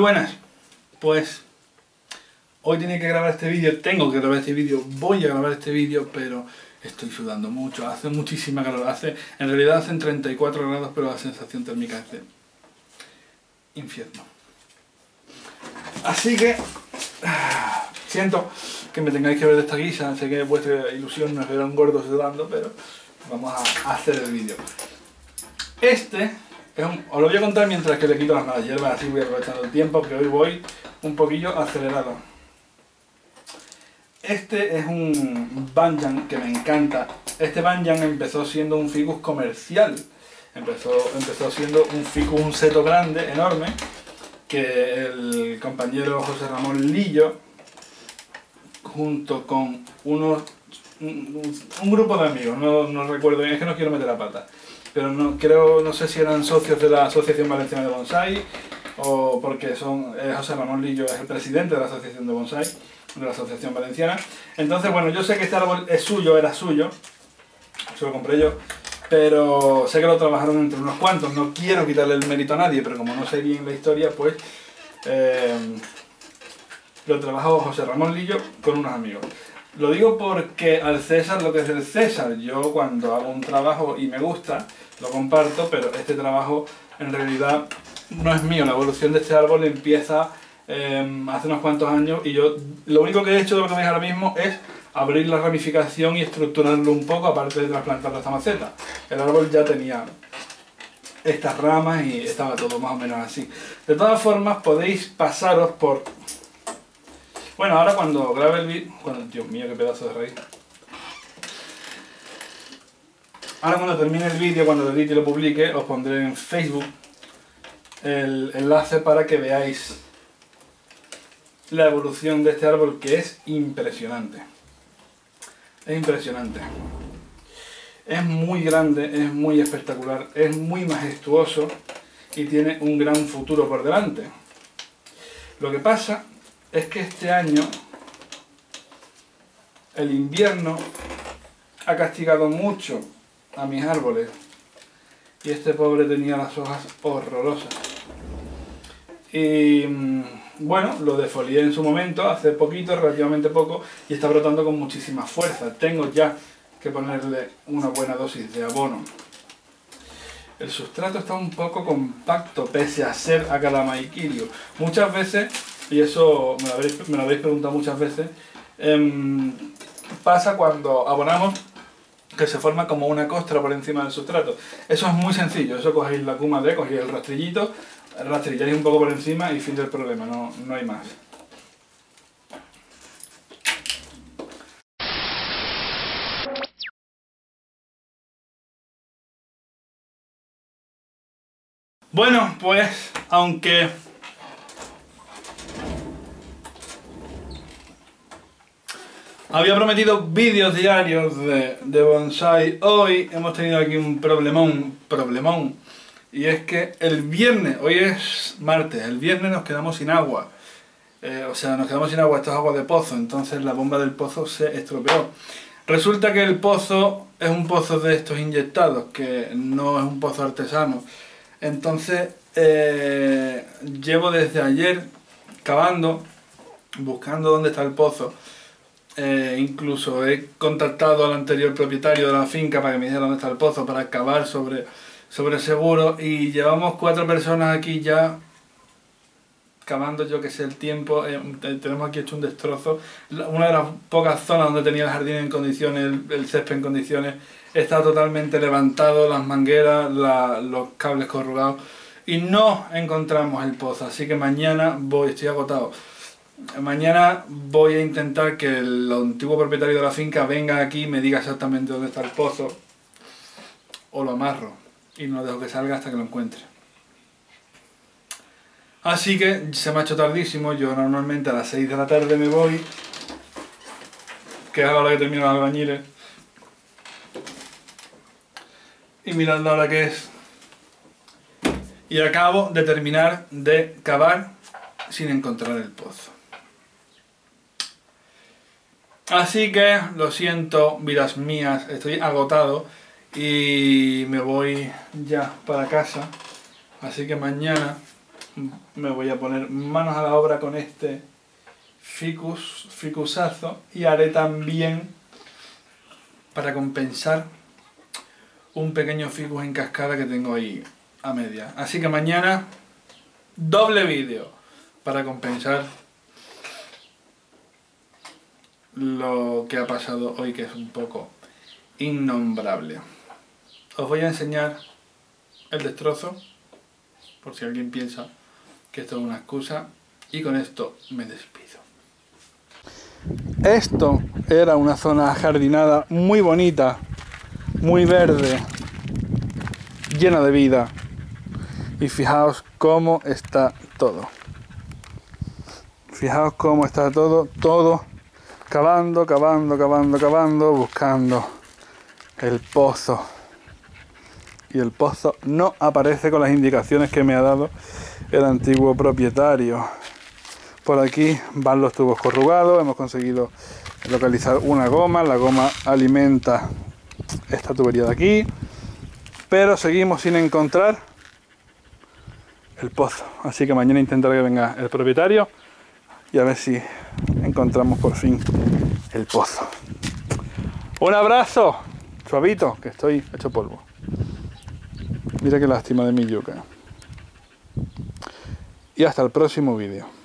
Muy buenas, pues hoy voy a grabar este vídeo, pero estoy sudando mucho, hace muchísima calor, en realidad hacen 34 grados, pero la sensación térmica es de infierno. Así que siento que me tengáis que ver de esta guisa, sé que vuestra ilusión nos verá un gordo sudando, pero vamos a hacer el vídeo. Os lo voy a contar mientras que le quito las malas hierbas, así voy aprovechando el tiempo, que hoy voy un poquillo acelerado. Este es un banyan que me encanta. Este banyan empezó siendo un ficus comercial. Empezó siendo un ficus, un seto grande, enorme, que el compañero José Ramón Lillo, junto con un grupo de amigos, no recuerdo, es que no quiero meter la pata, pero no sé si eran socios de la Asociación Valenciana de Bonsai, o porque José Ramón Lillo es el presidente de la Asociación de Bonsai, de la Asociación Valenciana. Entonces, bueno, yo sé que este árbol es suyo, era suyo, se lo compré yo, pero sé que lo trabajaron entre unos cuantos, no quiero quitarle el mérito a nadie, pero como no sé bien la historia, pues lo trabajó José Ramón Lillo con unos amigos. Lo digo porque al César lo que es el César. Yo cuando hago un trabajo y me gusta, lo comparto, pero este trabajo en realidad no es mío. La evolución de este árbol empieza hace unos cuantos años y yo lo único que he hecho de lo que veis ahora mismo es abrir la ramificación y estructurarlo un poco, aparte de trasplantar esta maceta. El árbol ya tenía estas ramas y estaba todo más o menos así. De todas formas, podéis pasaros por... Bueno, ahora cuando grabe el vídeo... Dios mío, qué pedazo de raíz. Ahora cuando termine el vídeo, cuando lo edite y lo publique, os pondré en Facebook el enlace para que veáis la evolución de este árbol, que es impresionante. Es impresionante. Es muy grande, es muy espectacular, es muy majestuoso y tiene un gran futuro por delante. Lo que pasa es que este año el invierno ha castigado mucho a mis árboles y este pobre tenía las hojas horrorosas. Y bueno, lo defolié en su momento, hace poquito, relativamente poco, y está brotando con muchísima fuerza. Tengo ya que ponerle una buena dosis de abono. El sustrato está un poco compacto pese a ser acadamaiquirio. Muchas veces, y eso me lo habéis preguntado muchas veces, pasa cuando abonamos que se forma como una costra por encima del sustrato. Eso es muy sencillo, eso cogéis la cuma de, cogéis el rastrillito, rastrilláis un poco por encima y fin del problema, no hay más. Bueno, pues aunque... había prometido vídeos diarios de bonsai, hoy hemos tenido aquí un problemón, y es que el viernes, hoy es martes, el viernes nos quedamos sin agua, esto es agua de pozo, entonces la bomba del pozo se estropeó. Resulta que el pozo es un pozo de estos inyectados, que no es un pozo artesano, entonces llevo desde ayer cavando, buscando dónde está el pozo. Incluso he contactado al anterior propietario de la finca para que me dijera dónde está el pozo, para cavar sobre seguro, y llevamos 4 personas aquí ya cavando, yo que sé el tiempo. Tenemos aquí hecho un destrozo. Una de las pocas zonas donde tenía el jardín en condiciones, el césped en condiciones, está totalmente levantado, las mangueras, los cables corrugados, y no encontramos el pozo. Así que mañana estoy agotado. Mañana voy a intentar que el antiguo propietario de la finca venga aquí y me diga exactamente dónde está el pozo, o lo amarro y no dejo que salga hasta que lo encuentre. Así que se me ha hecho tardísimo, yo normalmente a las 6 de la tarde me voy, que es a la hora que termino los albañiles, y mirad la hora que es, y acabo de terminar de cavar sin encontrar el pozo. Así que lo siento, vidas mías, estoy agotado y me voy ya para casa. Así que mañana me voy a poner manos a la obra con este ficusazo, y haré también, para compensar, un pequeño ficus en cascada que tengo ahí a media. Así que mañana doble vídeo para compensar lo que ha pasado hoy, que es un poco innombrable. Os voy a enseñar el destrozo, por si alguien piensa que esto es una excusa, y con esto me despido. Esto era una zona ajardinada muy bonita, muy verde, llena de vida, y fijaos cómo está todo. Fijaos cómo está todo cavando, cavando, buscando el pozo. Y el pozo no aparece con las indicaciones que me ha dado el antiguo propietario. Por aquí van los tubos corrugados, hemos conseguido localizar una goma, la goma alimenta esta tubería de aquí, pero seguimos sin encontrar el pozo. Así que mañana intentaré que venga el propietario y a ver si encontramos por fin el pozo. Un abrazo, suavito, que estoy hecho polvo. Mira qué lástima de mi yuca. Y hasta el próximo vídeo.